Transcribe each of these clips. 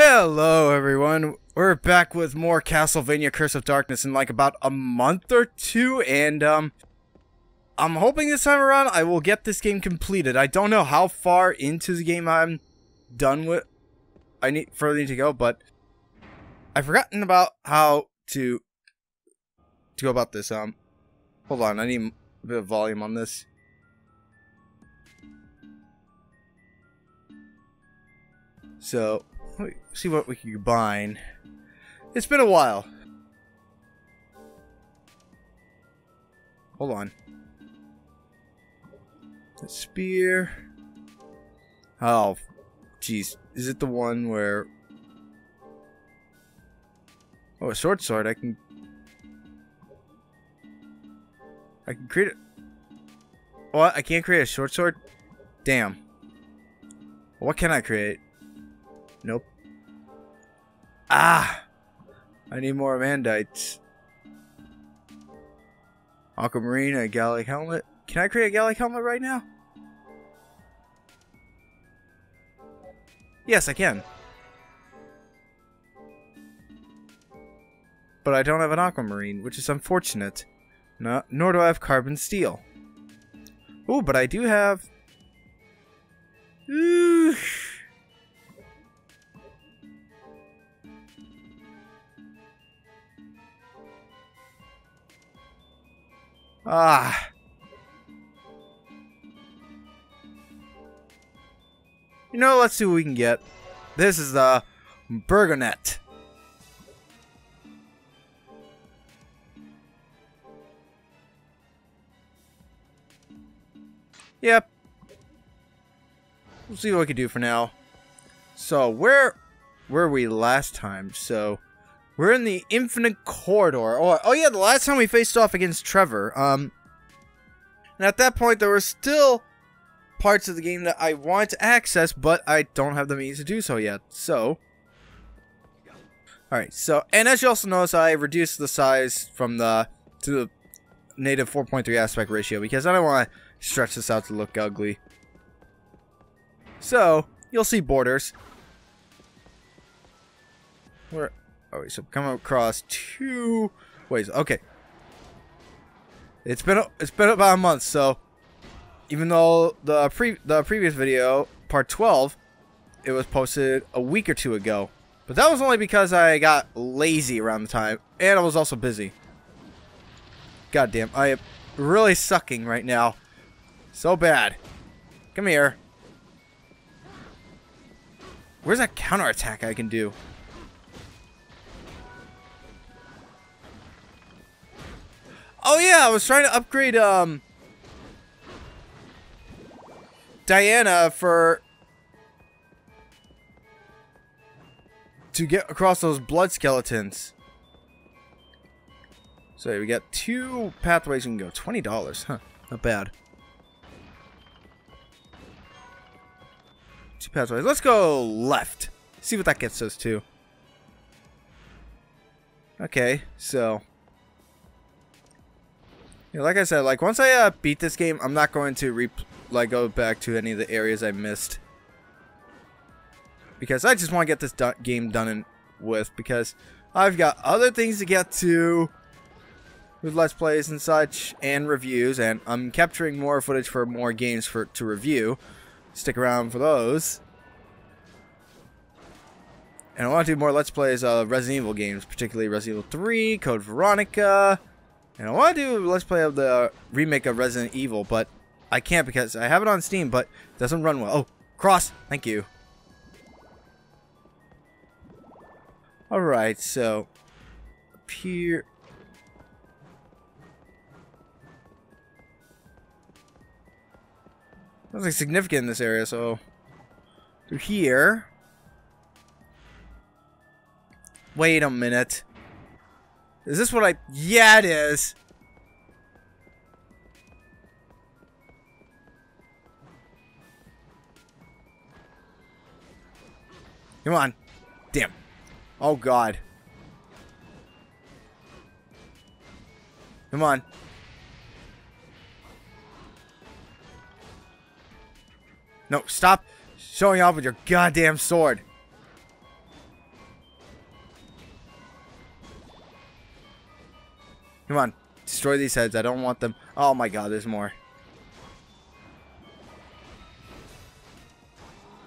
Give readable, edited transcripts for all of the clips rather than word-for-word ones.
Hello everyone, we're back with more Castlevania Curse of Darkness in like about a month or two, and I'm hoping this time around I will get this game completed. I don't know how far into the game I'm done with, I further need to go, but I've forgotten about how to go about this. Hold on, I need a bit of volume on this. So, let me see what we can combine. It's been a while. Hold on. The spear. Oh, jeez. Is it the one where... Oh, a short sword. I can create it. What? I can't create a short sword? Damn. What can I create? Nope. Ah! I need more Amandites. Aquamarine, a Gallic Helmet. Can I create a Gallic Helmet right now? Yes, I can. But I don't have an Aquamarine, which is unfortunate. Nor do I have Carbon steel. Ooh, but I do have... Ooh. Ah. You know, let's see what we can get. This is the Burgonet. Yep. We'll see what we can do for now. So, where were we last time? So... We're in the Infinite Corridor. Oh yeah, the last time we faced off against Trevor. And at that point, there were still parts of the game that I wanted to access, but I don't have the means to do so yet. So, alright. So, and as you also notice, I reduced the size from to the native 4.3 aspect ratio because I don't want to stretch this out to look ugly. So you'll see borders. Where? Alright, so come across two ways. Okay, it's been about a month. So even though the previous video, part 12, it was posted a week or two ago, but that was only because I got lazy around the time, and I was also busy. Goddamn, I am really sucking right now, so bad. Come here. Where's that counterattack I can do? Oh yeah, I was trying to upgrade Diana to get across those blood skeletons. So we got two pathways we can go. $20, huh? Not bad. Two pathways. Let's go left. See what that gets us to. Okay, so. Yeah, like I said, like once I beat this game, I'm not going to go back to any of the areas I missed, because I just want to get this game done with, because I've got other things to get to with Let's Plays and such and reviews, and I'm capturing more footage for more games to review. Stick around for those, and I want to do more Let's Plays of Resident Evil games, particularly Resident Evil 3, Code Veronica. And I want to do Let's Play of the remake of Resident Evil, but I can't because I have it on Steam, but it doesn't run well. Oh, cross! Thank you. Alright, so... Up here... Nothing significant in this area, so... Through here... Wait a minute... Is this what I... Yeah, it is! Come on. Damn. Oh, God. Come on. No, stop showing off with your goddamn sword. Come on. Destroy these heads. I don't want them. Oh my god, there's more.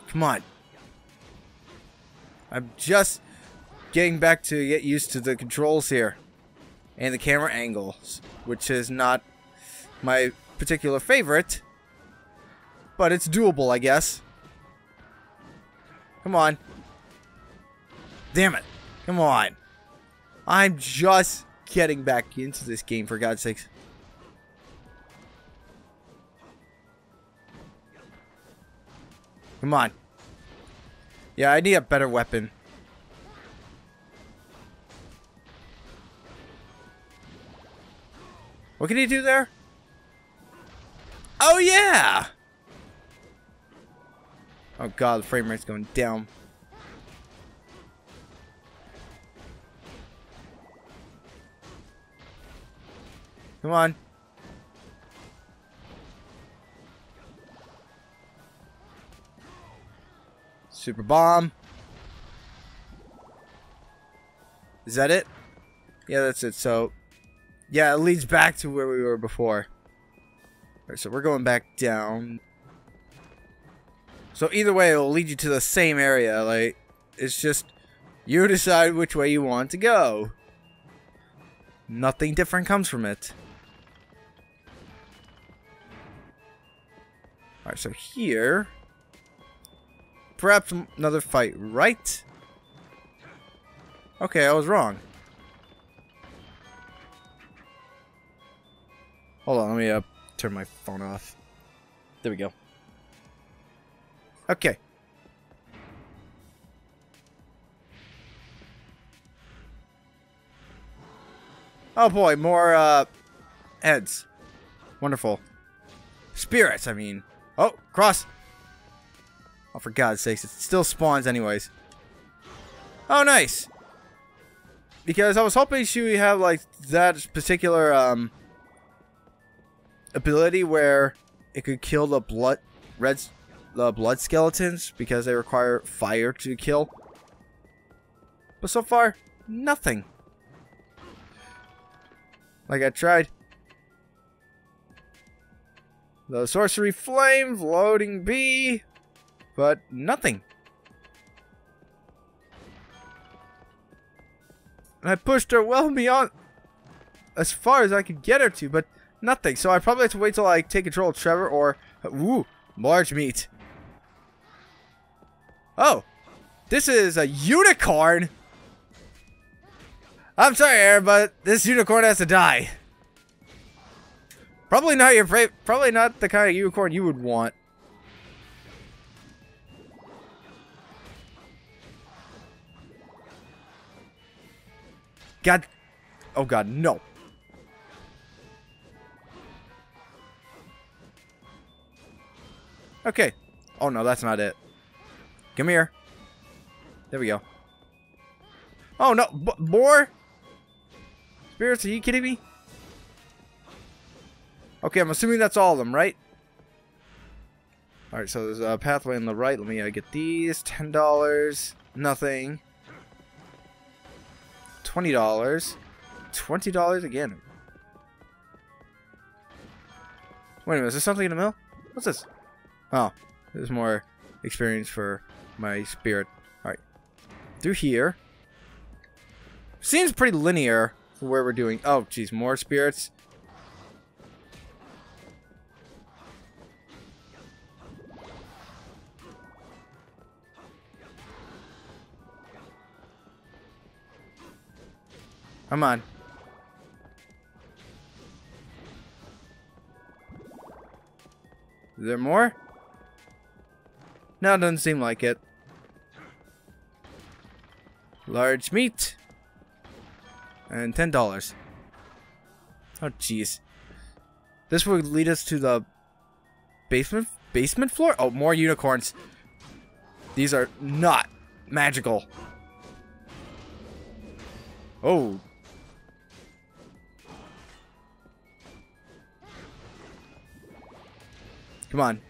Come on. I'm just getting back to get used to the controls here. And the camera angles. Which is not my particular favorite. But it's doable, I guess. Come on. Damn it. Come on. I'm just getting back into this game, for God's sakes. Come on. Yeah, I need a better weapon. What can he do there? Oh, yeah! Oh, God, the frame rate's going down. Come on. Super bomb. Is that it? Yeah, that's it. So, yeah, it leads back to where we were before. Alright, so we're going back down. So either way, it'll lead you to the same area. Like, it's just you decide which way you want to go. Nothing different comes from it. Alright, so here, perhaps another fight, right? Okay, I was wrong. Hold on, let me turn my phone off. There we go. Okay. Oh boy, more heads. Wonderful. Spirits, I mean. Oh, cross! Oh, for God's sakes, it still spawns anyways. Oh, nice! Because I was hoping she would have, like, that particular, ability where it could kill the blood skeletons, because they require fire to kill. But so far, nothing. Like I tried. The sorcery flame, floating bee, but nothing. And I pushed her well beyond as far as I could get her to, but nothing. So I probably have to wait till I take control of Trevor or woo, large meat. Oh, this is a unicorn. I'm sorry, Aaron, but this unicorn has to die. Probably not your probably not the kind of unicorn you would want. God, oh God, no. Okay. Oh no, that's not it. Come here. There we go. Oh no, more? Spirits, are you kidding me? Okay, I'm assuming that's all of them, right? Alright, so there's a pathway on the right. Let me get these. $10. Nothing. $20. $20 again. Wait a minute, is there something in the middle? What's this? Oh, there's more experience for my spirit. Alright. Through here. Seems pretty linear. Where we're doing. Oh, geez, more spirits. Come on. Is there more? No, it doesn't seem like it. Large meat. And $10. Oh, jeez. This would lead us to the basement floor? Oh, more unicorns. These are not magical. Oh. Come on.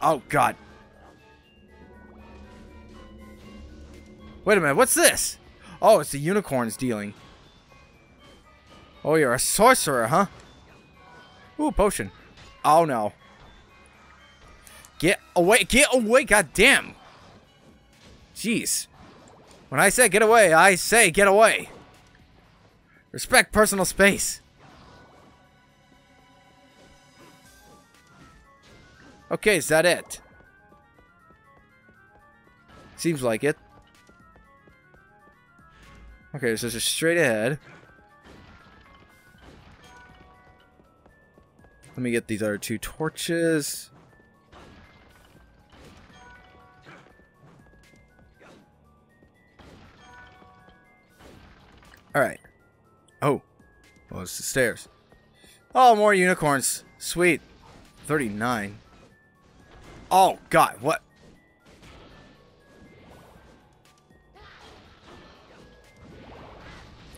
Oh, God. Wait a minute, what's this? Oh, it's the unicorn's dealing. Oh, you're a sorcerer, huh? Ooh, potion. Oh, no. Get away. Get away. Goddamn. Jeez. When I say get away, I say get away. Respect personal space. Okay, is that it? Seems like it. Okay, so just straight ahead. Let me get these other two torches. Alright. Oh. Well, it's the stairs. Oh, more unicorns. Sweet. 39. Oh, God. What?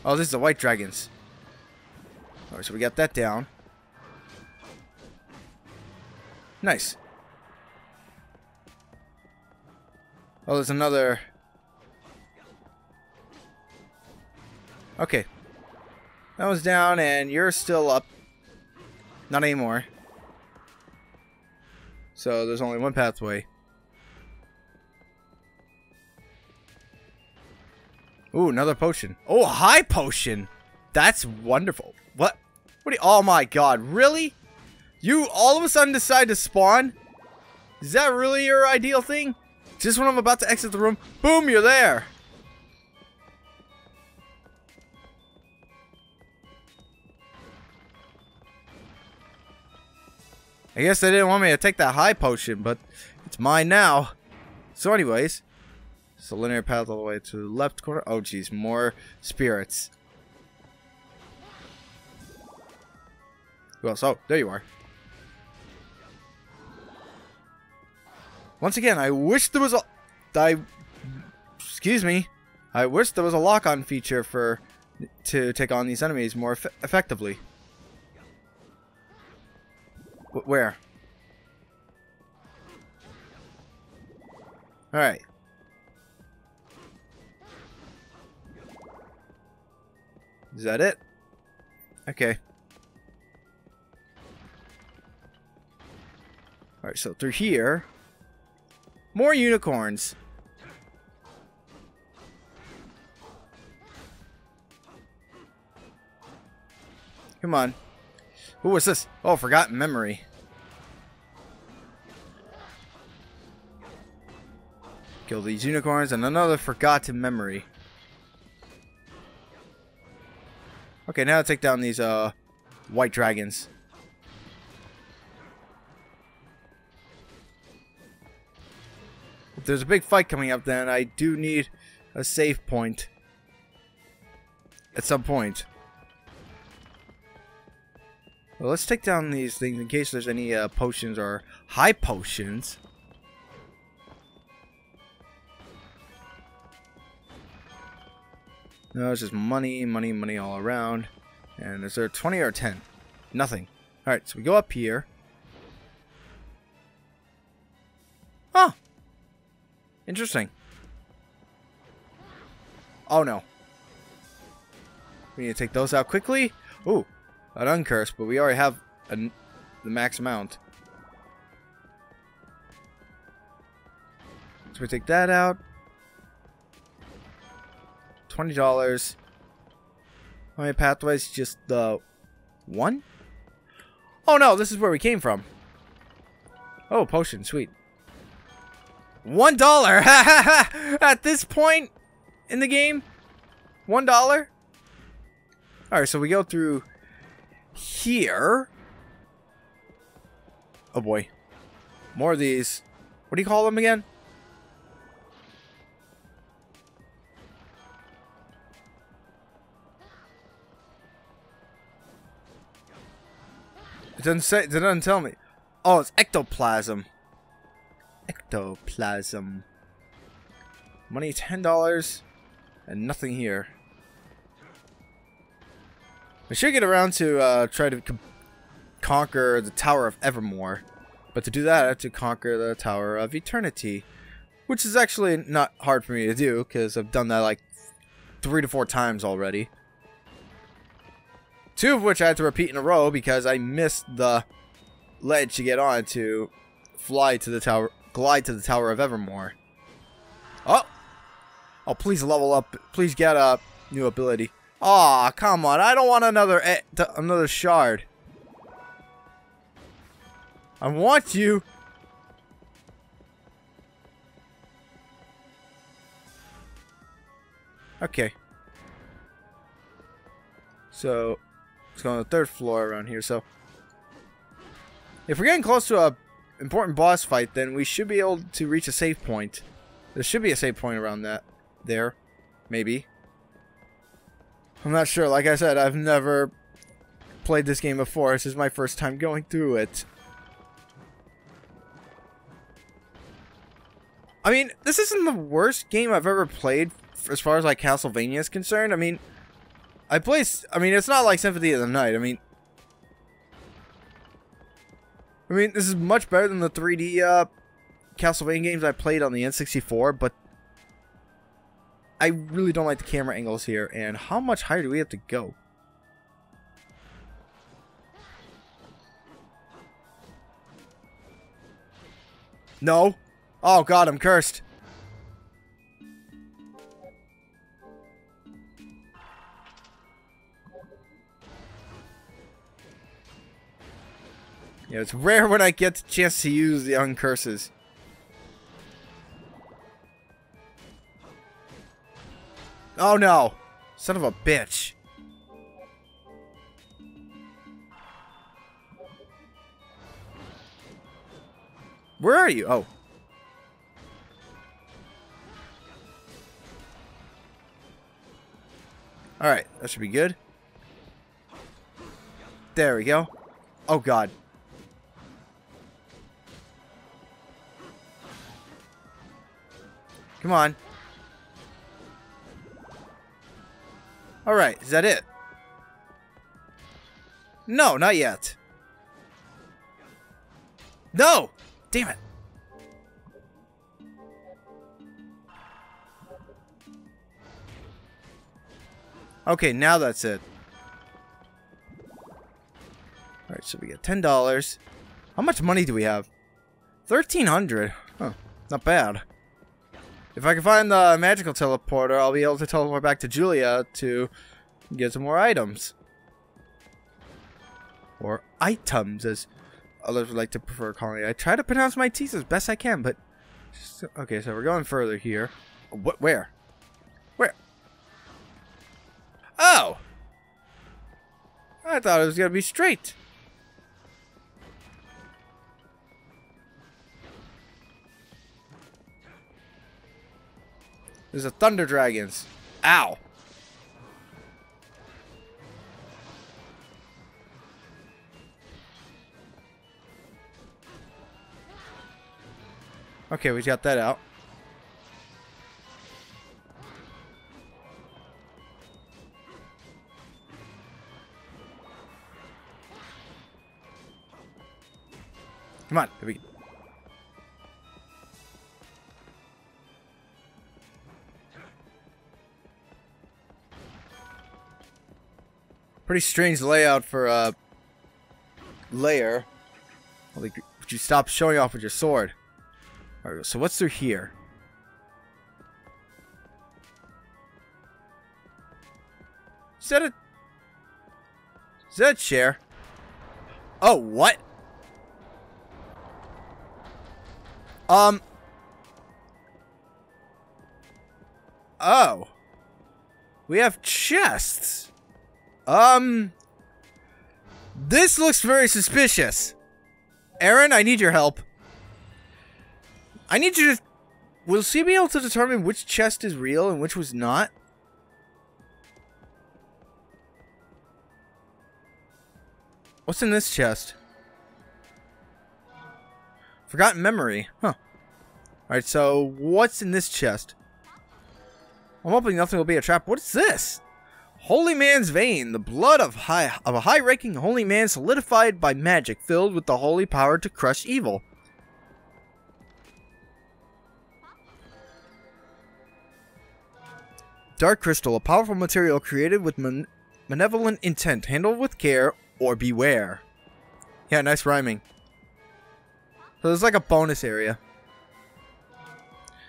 Oh, this is the White Dragons. Alright, so we got that down. Nice. Oh, there's another... Okay. That was down, and you're still up. Not anymore. So, there's only one pathway. Ooh, another potion. Oh, high potion! That's wonderful. What? What do you... Oh my god, really? You all of a sudden decide to spawn? Is that really your ideal thing? Just when I'm about to exit the room, boom, you're there! I guess they didn't want me to take that high potion, but it's mine now. So anyways, it's a linear path all the way to the left corner. Oh geez, more spirits. Who else? Oh, there you are. Once again, I wish there was a... Excuse me. I wish there was a lock-on feature for... to take on these enemies more effectively. Where? Alright. Is that it? Okay. Alright, so through here. More unicorns. Come on. Who was this? Oh, Forgotten Memory. Kill these unicorns and another Forgotten Memory. Okay, now I'll take down these White Dragons. If there's a big fight coming up, then I do need a save point at some point. Well, let's take down these things in case there's any potions or high potions. No, it's just money, money, money all around. And is there 20 or 10? Nothing. Alright, so we go up here. Huh. Interesting. Oh no. We need to take those out quickly. Ooh. An uncurse, but we already have the max amount. So we take that out. $20. How many pathways? Just the one? Oh no, this is where we came from. Oh, potion, sweet. $1! At this point in the game? $1? Alright, so we go through... here. Oh boy. More of these. What do you call them again? It doesn't say, it doesn't tell me. Oh, it's ectoplasm. Ectoplasm. Money $10 and nothing here. We should get around to try to conquer the Tower of Evermore. But to do that, I have to conquer the Tower of Eternity. Which is actually not hard for me to do, because I've done that like 3 to 4 times already. 2 of which I had to repeat in a row because I missed the ledge to get on to fly to the tower, glide to the Tower of Evermore. Oh! Oh, please level up. Please get a new ability. Aw, oh, come on. I don't want another shard. I want you. Okay. So, let's go on the 3rd floor around here. So, if we're getting close to a important boss fight, then we should be able to reach a save point. There should be a save point around that. There. Maybe. I'm not sure. Like I said, I've never played this game before. This is my first time going through it. I mean, this isn't the worst game I've ever played as far as like Castlevania is concerned. I mean, it's not like Symphony of the Night. I mean, this is much better than the 3D Castlevania games I played on the N64, but I really don't like the camera angles here. And how much higher do we have to go? No. Oh god, I'm cursed. Yeah, it's rare when I get the chance to use the uncurses. Oh no! Son of a bitch. Where are you? Oh. Alright, that should be good. There we go. Oh god. Come on. Alright, is that it? No, not yet. No! Damn it. Okay, now that's it. Alright, so we got $10. How much money do we have? 1,300. Huh, not bad. If I can find the magical teleporter, I'll be able to teleport back to Julia to get some more items. Or items, as others would like to prefer calling it. I try to pronounce my T's as best I can, but... Okay, so we're going further here. What? Where? Where? Oh! I thought it was gonna be straight. There's a Thunder Dragons. Ow. Okay, we got that out. Come on, here we go. Pretty strange layout for a layer. Would you stop showing off with your sword? Alright, so what's through here? Is that a chair? Oh, what? Oh. We have chests. This looks very suspicious. Aaron, I need your help. I need you to... Will she be able to determine which chest is real and which was not? What's in this chest? Forgotten memory. Huh. Alright, so what's in this chest? I'm hoping nothing will be a trap. What is this? Holy man's vein, the blood of a high-ranking holy man solidified by magic, filled with the holy power to crush evil. Dark crystal, a powerful material created with malevolent intent. Handle with care or beware. Yeah, nice rhyming. So there's like a bonus area.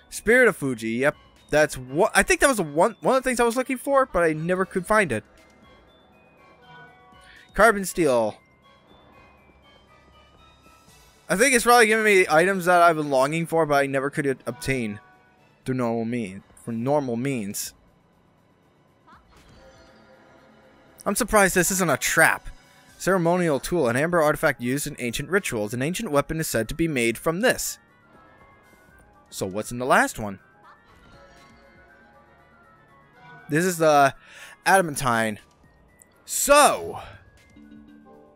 Spirit of Fuji, yep. That's what I think that was one of the things I was looking for, but I never could find it. Carbon steel. I think it's probably giving me items that I've been longing for, but I never could obtain through normal means. I'm surprised this isn't a trap. Ceremonial tool, an amber artifact used in ancient rituals. An ancient weapon is said to be made from this. So what's in the last one? This is the adamantine. So,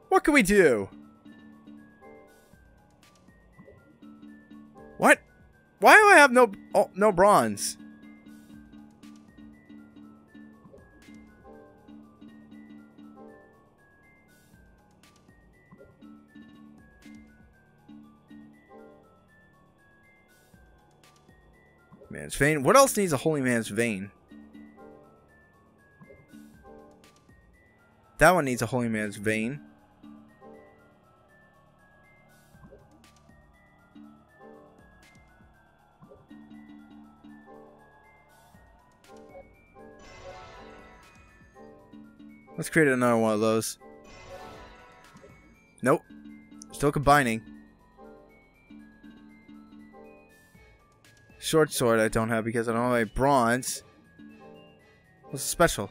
what can we do? What? Why do I have no bronze? Man's vein. What else needs a holy man's vein? That one needs a holy man's vein. Let's create another one of those. Nope. Still combining. Short sword I don't have because I don't have any bronze. What's special?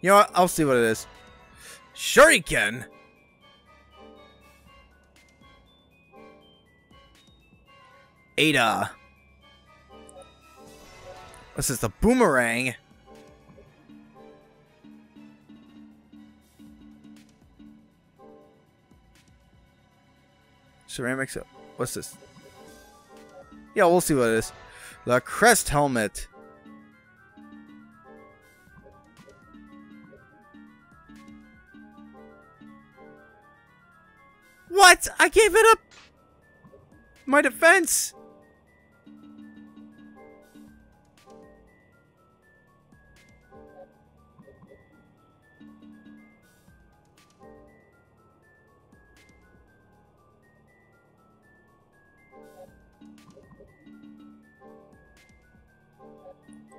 You know what? I'll see what it is. Shuriken! Ada. This is the boomerang. Ceramics. What's this? Yeah, we'll see what it is. The crest helmet. What? I gave it up. My defense.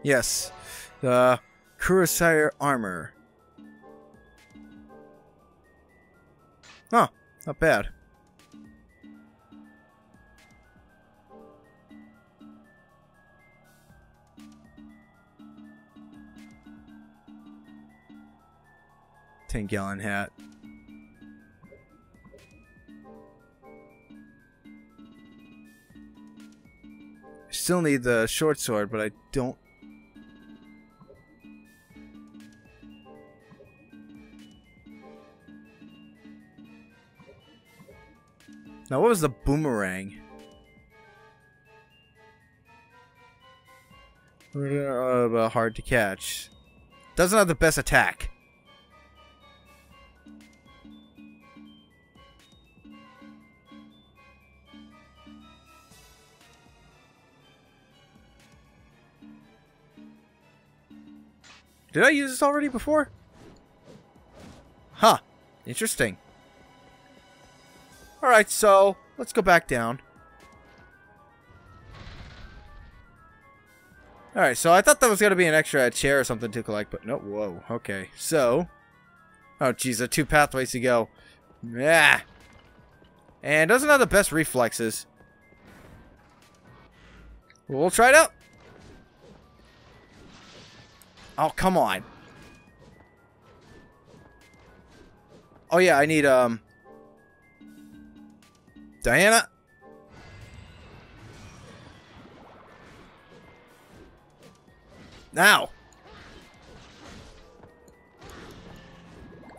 Yes, the Kurosire Armor. Oh, not bad. $10-gallon hat. Still need the short sword, but I don't. Now, what was the boomerang? Hard to catch. Doesn't have the best attack. Did I use this already before? Huh. Interesting. Alright, so let's go back down. Alright, so I thought that was going to be an extra chair or something to collect, but no. Whoa, okay. So. Oh, geez, there are two pathways to go. Yeah. And doesn't have the best reflexes. We'll try it out. Oh, come on. Oh, yeah, I need, Diana. Now.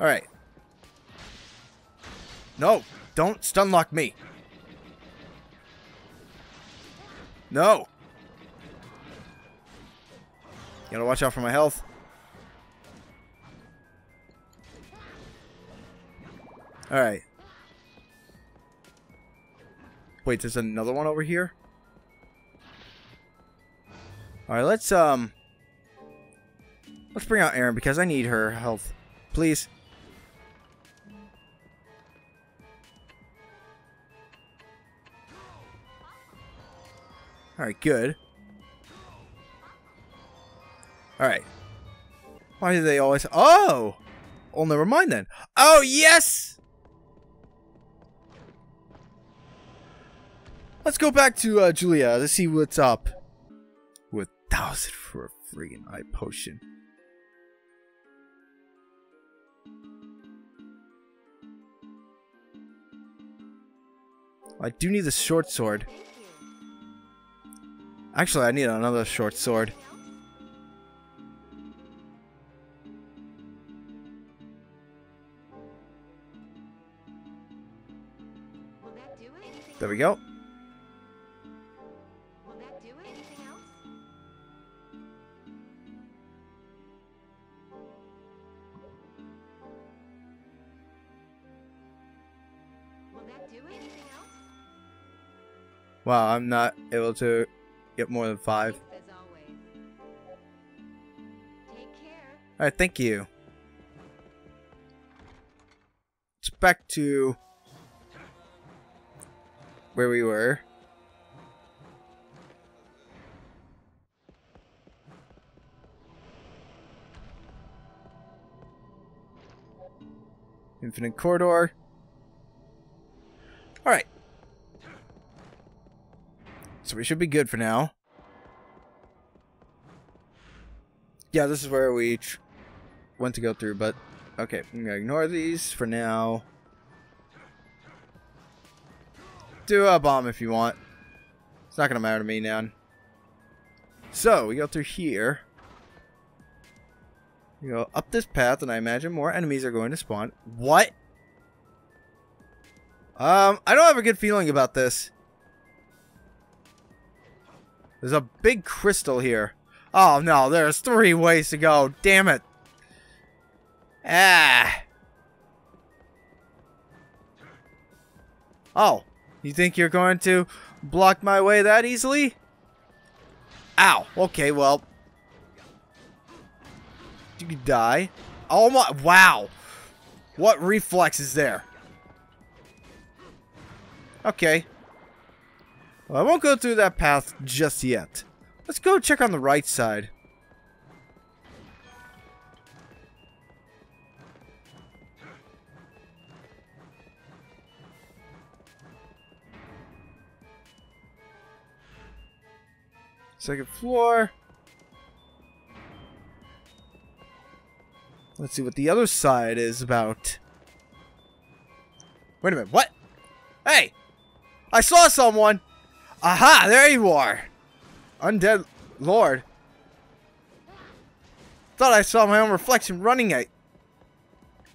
All right. No, don't stunlock me. No. Gotta watch out for my health. All right. Wait, there's another one over here? Alright, let's bring out Aaron because I need her health. Please. Alright, good. Alright. Why do they always... Oh! Oh, never mind then. Oh, yes! Let's go back to Julia. Let's see what's up. With 1,000 for a freaking eye potion. I do need the short sword. Actually, I need another short sword. There we go. Will that do anything else? Will that do anything else? Wow, I'm not able to get more than 5. Alright, thank you. It's back to where we were. Infinite Corridor. Alright. So we should be good for now. Yeah, this is where we went to go through, but okay, I'm gonna ignore these for now. Do a bomb if you want. It's not gonna matter to me now. So we go through here. We go up this path, and I imagine more enemies are going to spawn. What? I don't have a good feeling about this. There's a big crystal here. Oh no, there's 3 ways to go. Damn it. Ah. Oh. You think you're going to block my way that easily? Ow. Okay, well. You could die. Oh my. Wow. What reflex is there? Okay. Well, I won't go through that path just yet. Let's go check on the right side. Second floor. Let's see what the other side is about. Wait a minute. What? Hey! I saw someone! Aha! There you are! Undead Lord. Thought I saw my own reflection running at...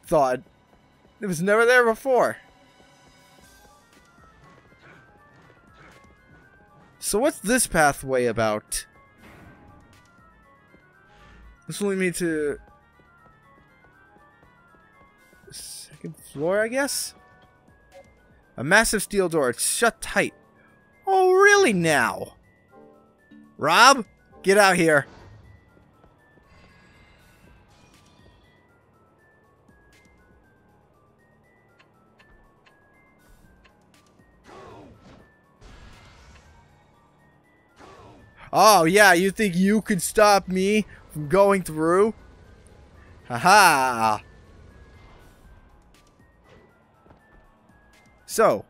Thought. It was never there before. So what's this pathway about? This will lead me to the second floor, I guess? A massive steel door. It's shut tight. Oh, really now? Rob, get out here. Oh, yeah, you think you could stop me from going through? Haha. So.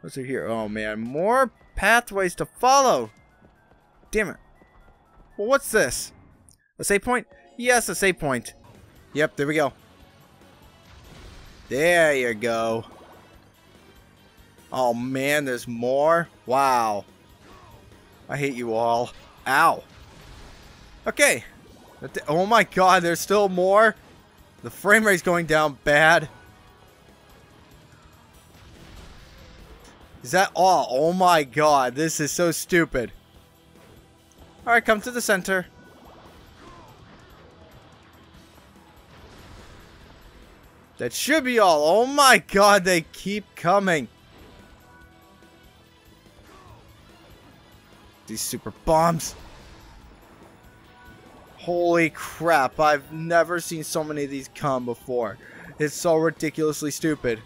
What's it here? Oh, man. More pathways to follow. Damn it. Well, what's this? A save point? Yes, a save point. Yep, there we go. There you go. Oh, man, there's more? Wow. I hate you all. Ow. Okay. Oh my god, there's still more? The frame rate's going down bad. Is that all? Oh my god, this is so stupid. Alright, come to the center. That should be all. Oh my god, they keep coming. these super bombs. Holy crap, I've never seen so many of these come before. It's so ridiculously stupid.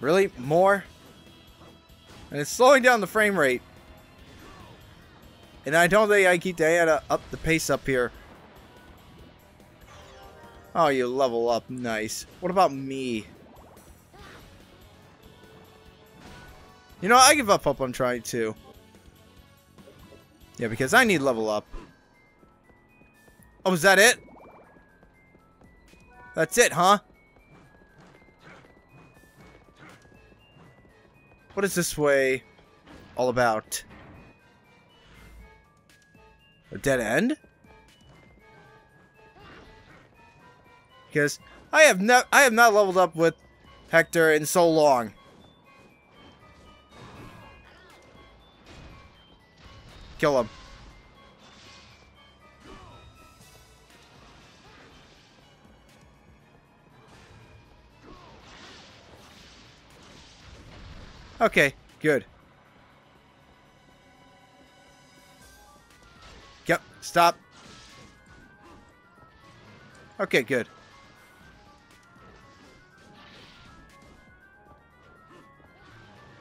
Really? More? And it's slowing down the frame rate. And I don't think I keep Diana up the pace up here. Oh, you level up. Nice. What about me? You know, I give up on trying to. Yeah, because I need level up. Oh, is that it? That's it, huh? What is this way all about? A dead end? Because I have not leveled up with Hector in so long. Kill him. Okay, good. Yep, stop. Okay, good.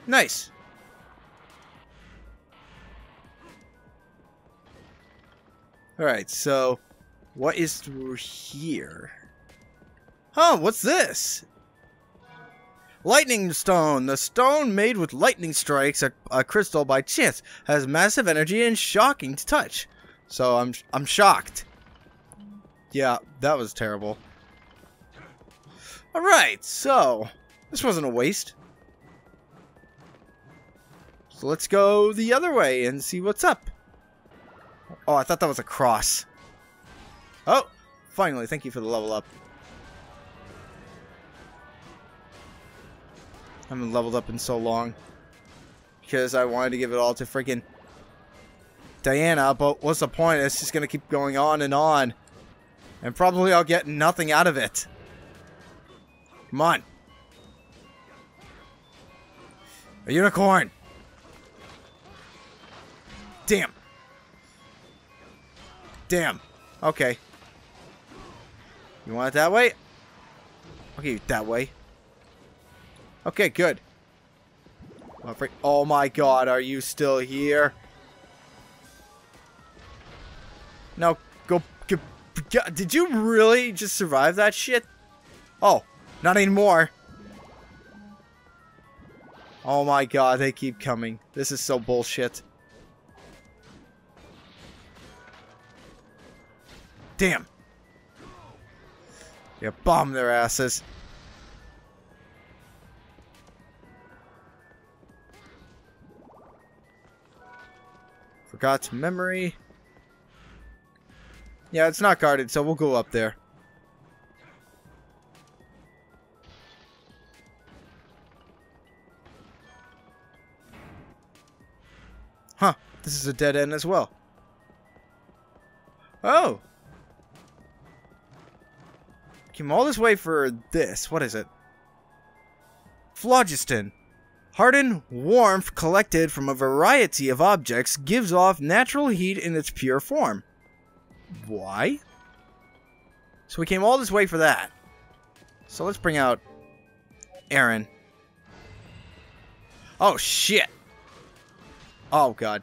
Nice. Alright, so what is through here? Huh, what's this? Lightning Stone. The stone made with lightning strikes a crystal by chance has massive energy and shocking to touch. So I'm shocked. Yeah, that was terrible. Alright, so this wasn't a waste. So let's go the other way and see what's up. Oh, I thought that was a cross. Oh, finally, thank you for the level up. I haven't leveled up in so long because I wanted to give it all to freaking Diana, but what's the point? It's just gonna keep going on and probably I'll get nothing out of it. Come on. A unicorn. Damn. Damn. Okay. You want it that way? I'll give you that way. Okay, good. Oh my god, are you still here? No, go... Did you really just survive that shit? Oh, not anymore. Oh my god, they keep coming. This is so bullshit. Damn. Yeah, bomb their asses. Forgotten Memory. Yeah, it's not guarded, so we'll go up there. Huh, this is a dead end as well. Oh! Came all this way for this. What is it? Phlogiston. Hardened warmth collected from a variety of objects gives off natural heat in its pure form. Why? So we came all this way for that. So let's bring out Aaron. Oh shit. Oh god.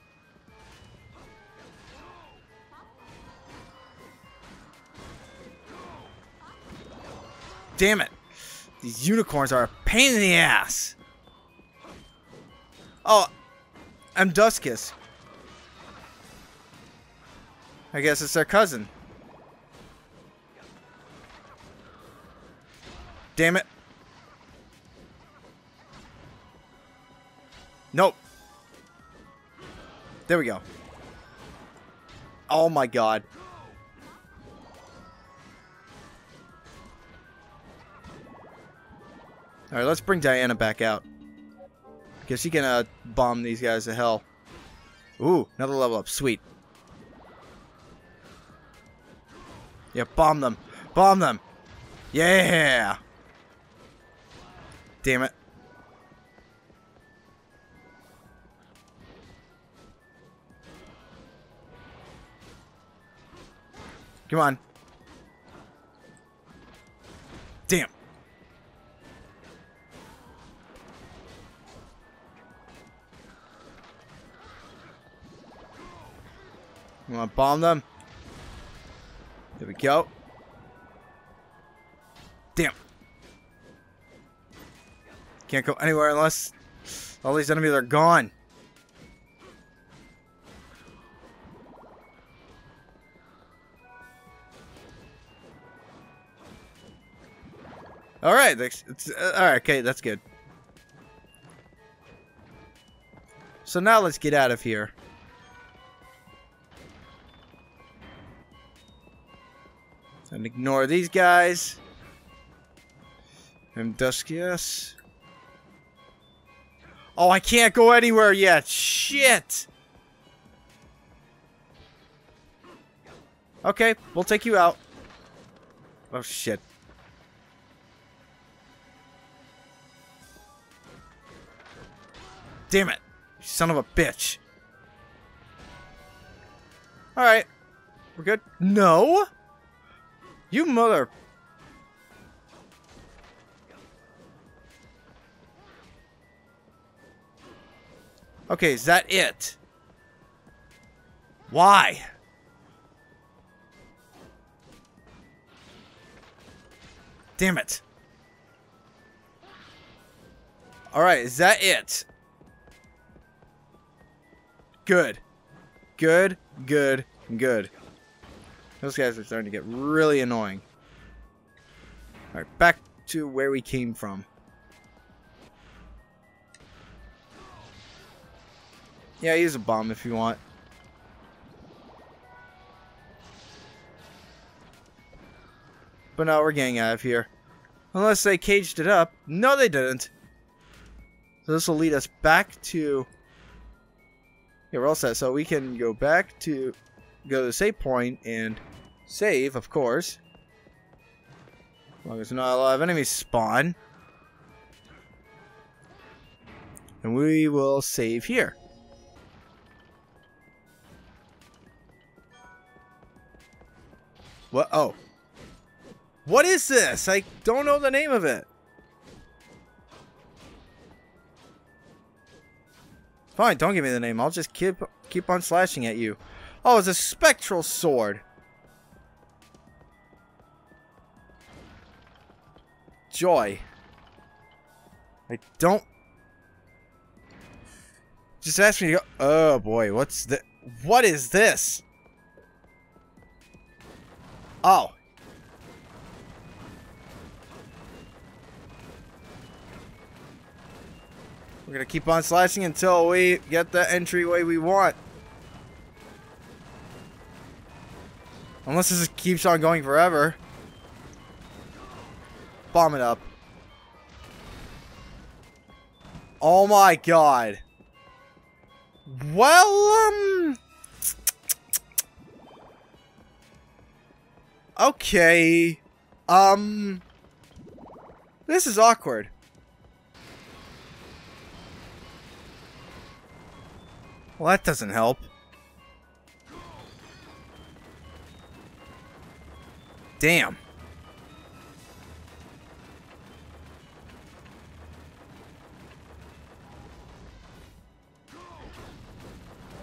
Damn it. These unicorns are a pain in the ass. Oh, I'm Duskus. I guess it's their cousin. Damn it. Nope. There we go. Oh my god. Alright, let's bring Diana back out. Because she can bomb these guys to hell. Ooh, another level up. Sweet. Yeah, bomb them. Bomb them. Yeah. Damn it. Come on. Damn. You want to bomb them? There we go. Damn. Can't go anywhere unless all these enemies are gone. Alright, alright, okay, that's good. So now let's get out of here. And ignore these guys. And Duskus. Oh, I can't go anywhere yet. Shit. Okay, we'll take you out. Oh, shit. Damn it. You son of a bitch. Alright. We're good? No. You mother... Okay, is that it? Why? Damn it. Alright, is that it? Good. Good, good, good. Those guys are starting to get really annoying. Alright, back to where we came from. Yeah, use a bomb if you want. But now we're getting out of here. Unless they caged it up. No, they didn't. So this will lead us back to... Yeah, we're all set. So we can go back to... Go to the save point and save, of course. As long as not a lot of enemies spawn. And we will save here. What? Oh. What is this? I don't know the name of it. Fine, don't give me the name. I'll just keep on slashing at you. Oh, it's a spectral sword. Joy. I don't... Just ask me to go... Oh, boy. What's the... What is this? Oh. We're gonna keep on slashing until we get the entryway we want. Unless this keeps on going forever. Bomb it up. Oh my god. Well, okay. This is awkward. Well, that doesn't help. Damn.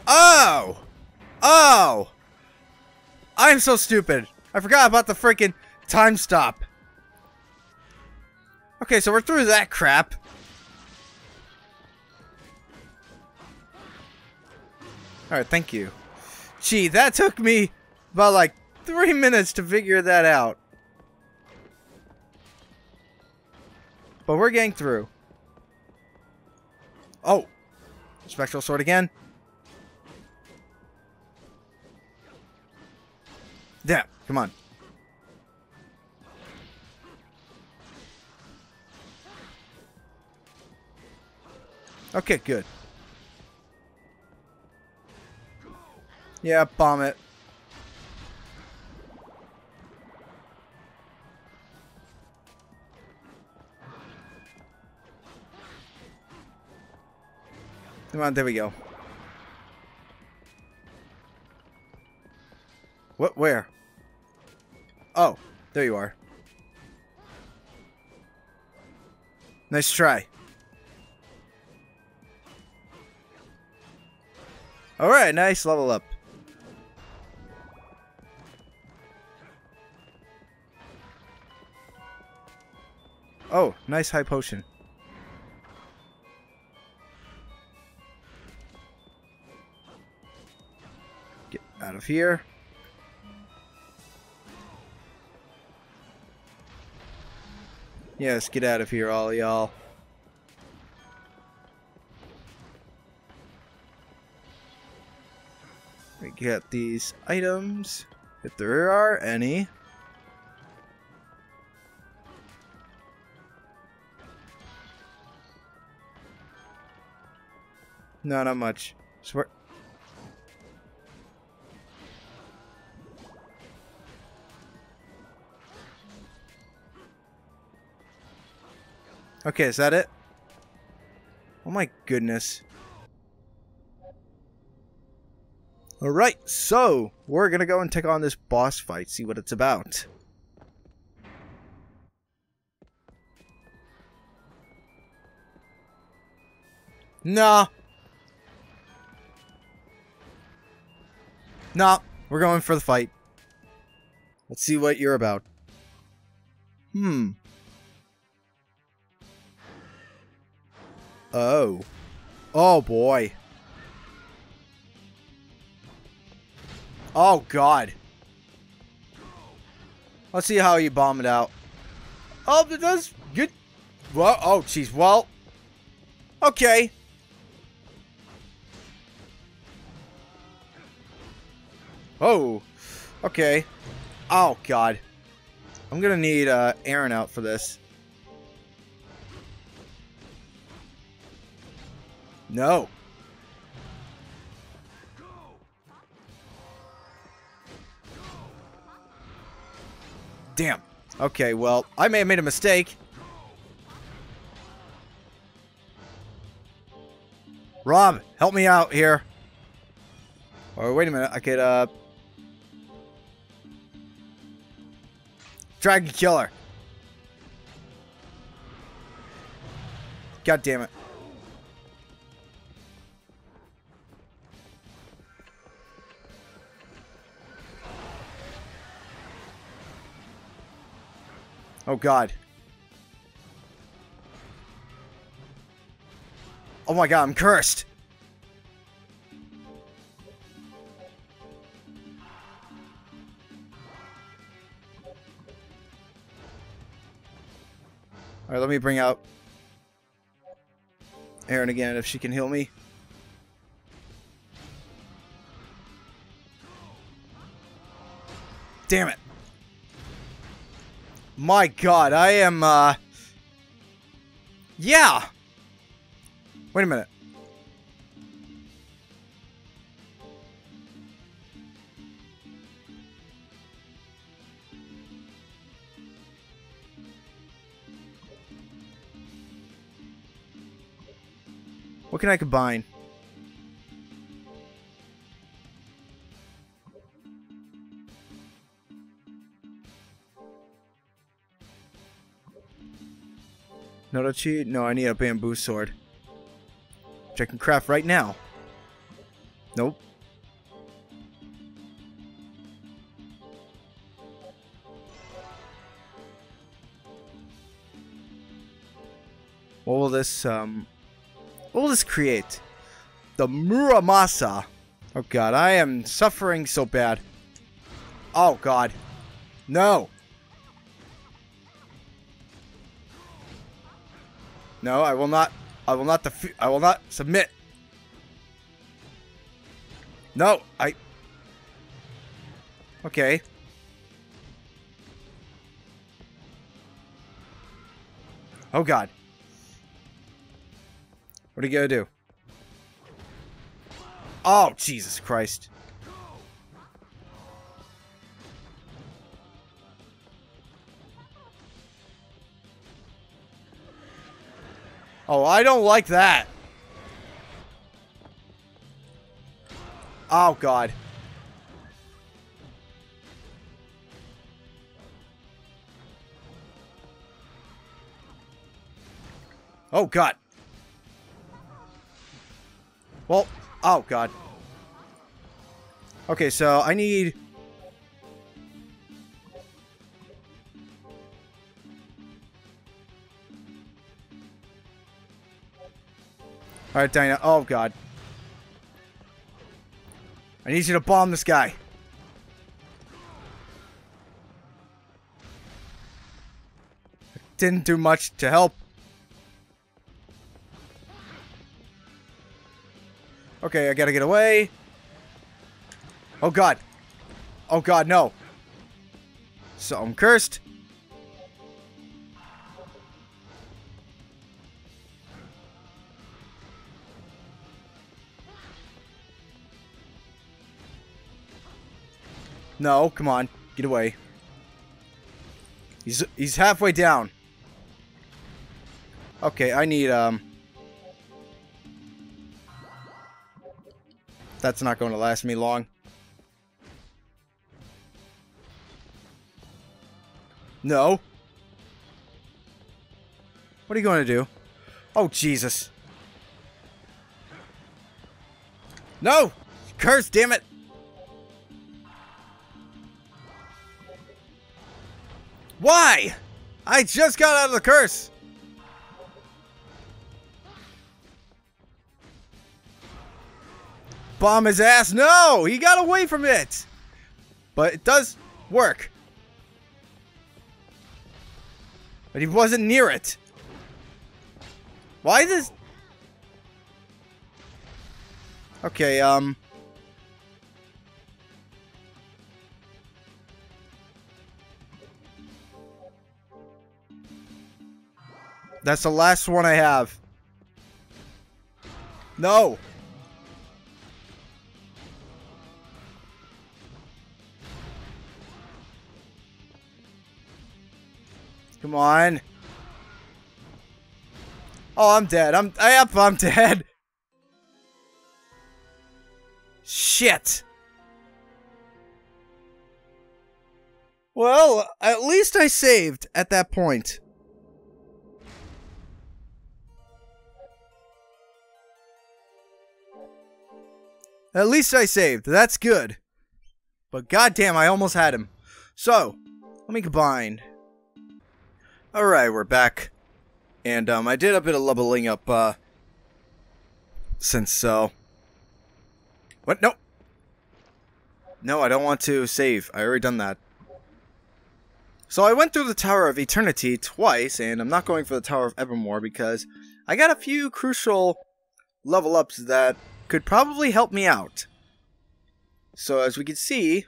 Oh! Oh! I'm so stupid. I forgot about the freaking time stop. Okay, so we're through that crap. Alright, thank you. Gee, that took me about like 3 minutes to figure that out. But we're getting through. Oh! Spectral sword again. Yeah, come on. Okay, good. Yeah, bomb it. Come on, there we go. What? Where? Oh, there you are. Nice try. Alright, nice level up. Oh, nice high potion. Get out of here. Yes, get out of here, all y'all. We get these items, if there are any. No, not much. Swear. Okay, is that it? Oh my goodness. Alright, so we're gonna go and take on this boss fight, see what it's about. Nah. Nah, we're going for the fight. Let's see what you're about. Oh. Oh boy. Oh god. Let's see how you bomb it out. Oh, it does good. Well, oh jeez, well. Okay. Oh, okay. Oh god. I'm gonna need Aaron out for this. No. Damn. Okay, well, I may have made a mistake. Rob, help me out here. Oh, wait a minute. I could, Dragon Killer. God damn it. Oh god. Oh my god, I'm cursed. Alright, let me bring out Aaron again if she can heal me. Damn it. My god, I am, yeah! Wait a minute. What can I combine? Nodochi? No, I need a bamboo sword. Which I can craft right now. Nope. What will this create? The Muramasa! Oh god, I am suffering so bad. Oh god. No! No, I will not submit. No, okay. Oh god. What are you gonna do? Oh, Jesus Christ. Oh, I don't like that. Oh, god. Oh, God. Well, oh, God. Okay, so I need... Alright, Diana. Oh, God. I need you to bomb this guy. Didn't do much to help. Okay, I gotta get away. Oh, God. Oh, God, no. So I'm cursed. No, come on. Get away. He's halfway down. Okay, I need, That's not going to last me long. No. What are you going to do? Oh, Jesus. No! Curse, damn it! Why? I just got out of the curse. Bomb his ass. No, he got away from it. But it does work. But he wasn't near it. Why this? Okay, That's the last one I have. No! Come on. Oh, I'm dead. I'm dead. Shit. Well, at least I saved at that point. At least I saved. That's good. But goddamn, I almost had him. So, let me combine. Alright, we're back. And, I did a bit of leveling up, since, so... What? No! No, I don't want to save. I already done that. So I went through the Tower of Eternity twice, and I'm not going for the Tower of Evermore because I got a few crucial level ups that could probably help me out. So as we can see...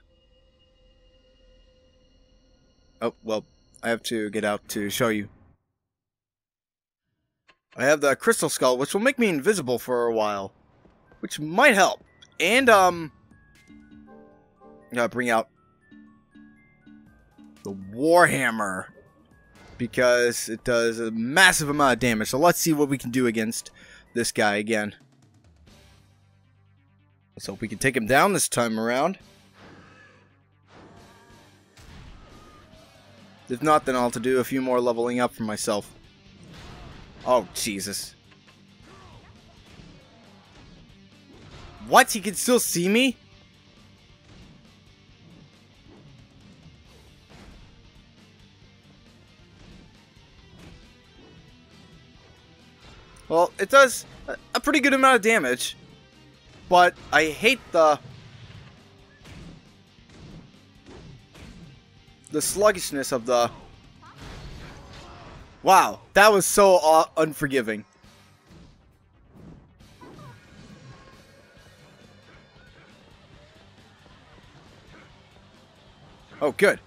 Oh, well, I have to get out to show you. I have the crystal skull, which will make me invisible for a while, which might help. And, gotta bring out the Warhammer, because it does a massive amount of damage. So let's see what we can do against this guy again. Let's hope we can take him down this time around. If not, then I'll have to do a few more leveling up for myself. Oh, Jesus. What? He can still see me? Well, it does a pretty good amount of damage. But I hate the sluggishness of the... Wow, that was so unforgiving. Oh, good.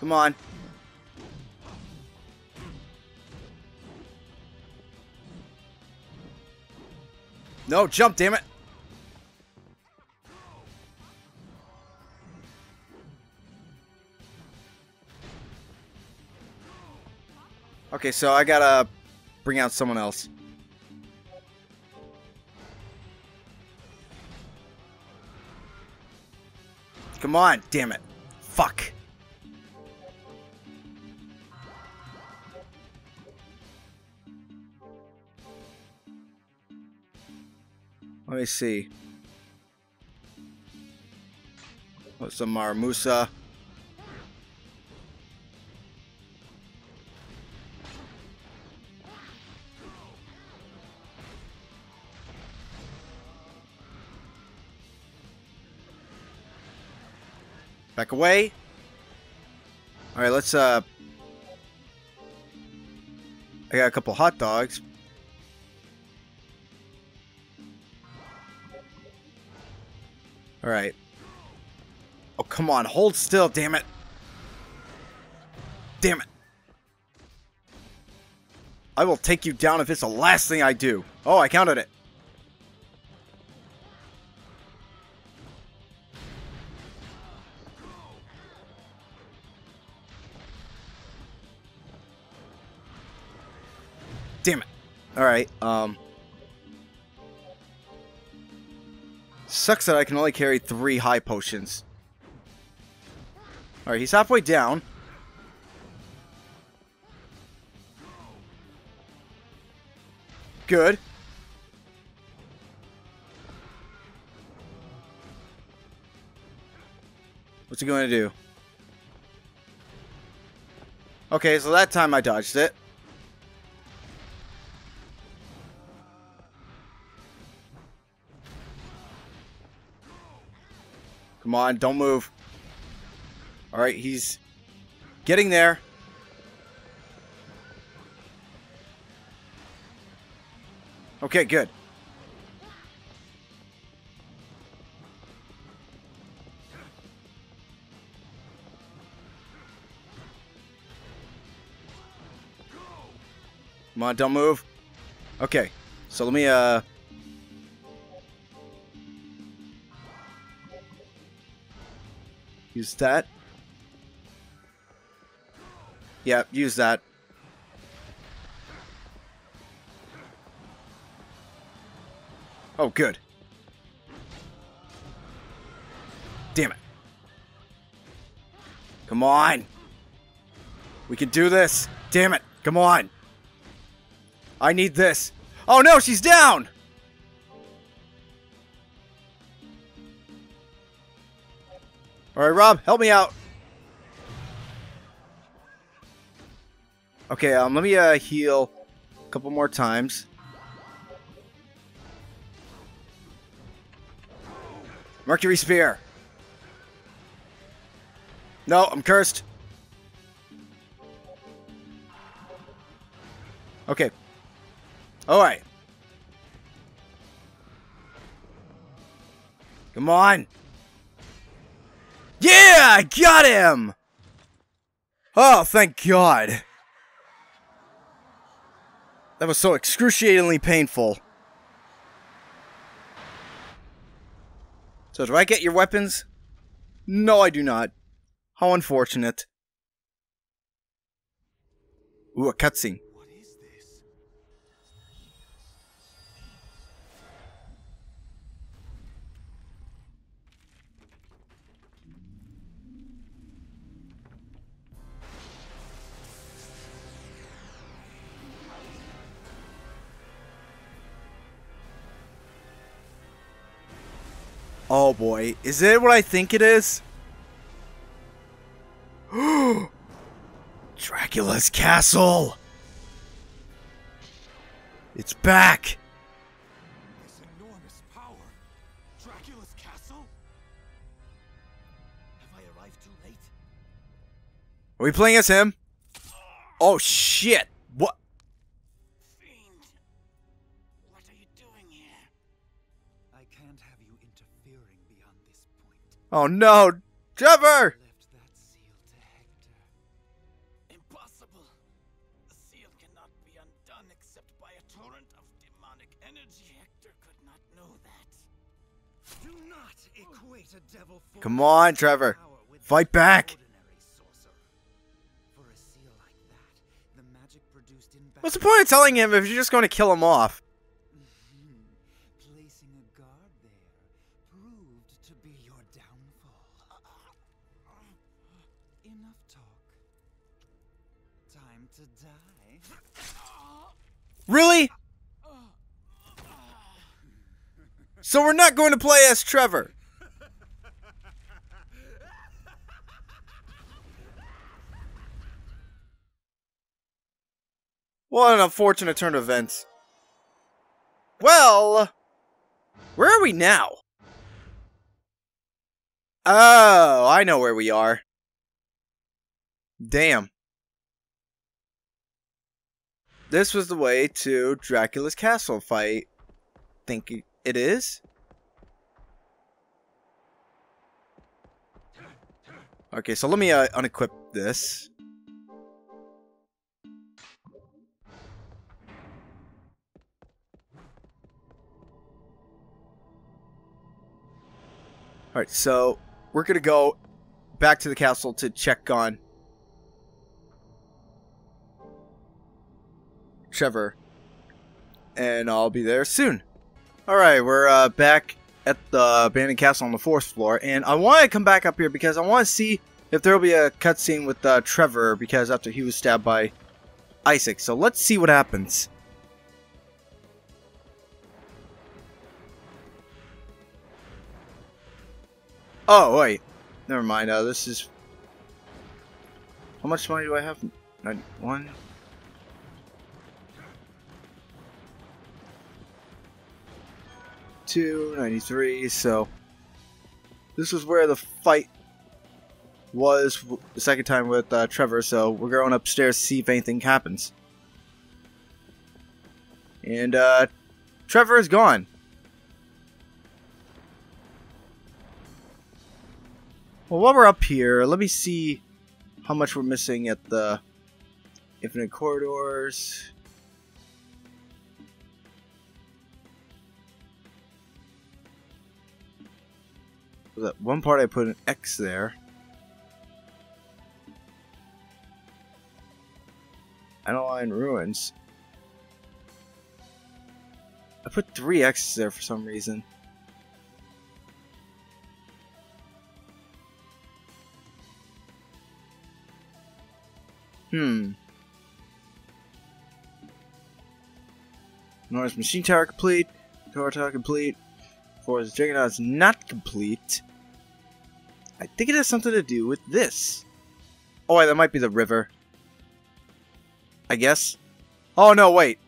Come on. No, jump, damn it. Okay, so I gotta bring out someone else. Come on, damn it. Fuck. Let me see. What's the Marmousa? Back away. All right, let's I got a couple hot dogs. All right. Oh, come on. Hold still, damn it. Damn it. I will take you down if it's the last thing I do. Oh, I counted it. Damn it. Alright, sucks that I can only carry 3 high potions. Alright, he's halfway down. Good. What's he going to do? Okay, so that time I dodged it. Come on, don't move. Alright, he's getting there. Okay, good. Come on, don't move. Okay, so let me, use that. Yeah, use that. Oh, good. Damn it. Come on. We can do this. Damn it. Come on. I need this. Oh, no, she's down. Alright, Rob, help me out. Okay, let me heal a couple more times. Mercury Spear. No, I'm cursed. Okay. Alright. Come on. Yeah, I got him! Oh, thank God. That was so excruciatingly painful. So do I get your weapons? No, I do not. How unfortunate. Ooh, a cutscene. What is this? Oh boy, is it what I think it is? Dracula's Castle! It's back! This enormous power! Dracula's Castle? Have I arrived too late? Are we playing as him? Oh shit! What? Oh no, Trevor! Left that seal to Hector. Impossible. The seal cannot be undone except by a torrent of demonic energy. Hector could not know that. Do not equate a devil. Come on, Trevor. Fight back. For a seal like that, the magic produced in battle. What's the point of telling him if you're just going to kill him off? Really? So we're not going to play as Trevor. What an unfortunate turn of events. Well, where are we now? Oh, I know where we are. Damn. This was the way to Dracula's Castle, if I think it is. Okay, so let me unequip this. Alright, so we're gonna go back to the castle to check on Trevor, and I'll be there soon. Alright, we're back at the abandoned castle on the 4th floor, and I want to come back up here because I want to see if there will be a cutscene with Trevor, because after he was stabbed by Isaac, so let's see what happens. Oh, wait. Never mind. This is... How much money do I have? 91. Two, 93. So... This was where the fight was the second time with Trevor. So we're going upstairs to see if anything happens. And Trevor is gone. Well, while we're up here, let me see how much we're missing at the Infinite Corridors. That one part I put an X there. Aniline Ruins. I put 3 X's there for some reason. Norris Machine Tower complete. Tower Tower complete. Forest Juggernaut is not complete. I think it has something to do with this. Oh, wait, that might be the river. I guess. Oh, no, wait.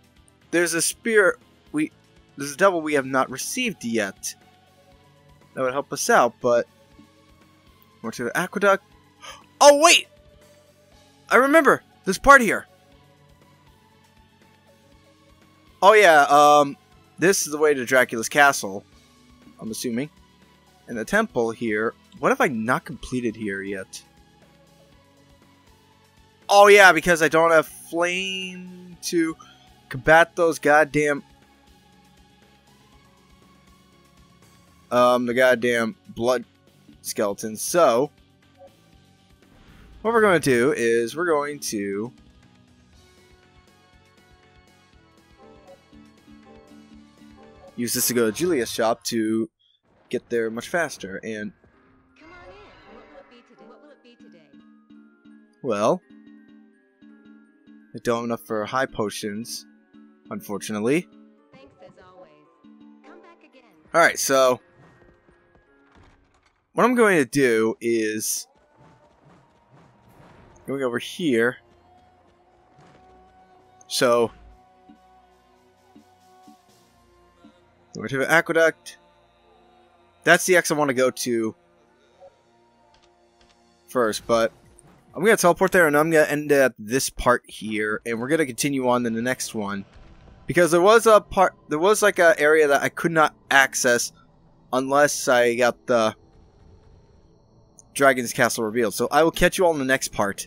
There's a spear. There's a devil we have not received yet. That would help us out, but... More to the aqueduct. Oh, wait! I remember this part here. Oh yeah, this is the way to Dracula's Castle, I'm assuming. And the temple here. What have I not completed here yet? Oh yeah, because I don't have flame to combat those goddamn... the goddamn blood skeletons, so... What we're going to do is we're going to use this to go to Julia's shop to get there much faster. And come on in. What will it be today? Well, I don't have enough for high potions, unfortunately. Thanks as always. Come back again. All right, so what I'm going to do is going over here. So, we're to the aqueduct. That's the X I want to go to first, but I'm going to teleport there and I'm going to end at this part here, and we're going to continue on in the next one, because there was a part, there was like an area that I could not access unless I got the Dragon's Castle revealed. So I will catch you all in the next part.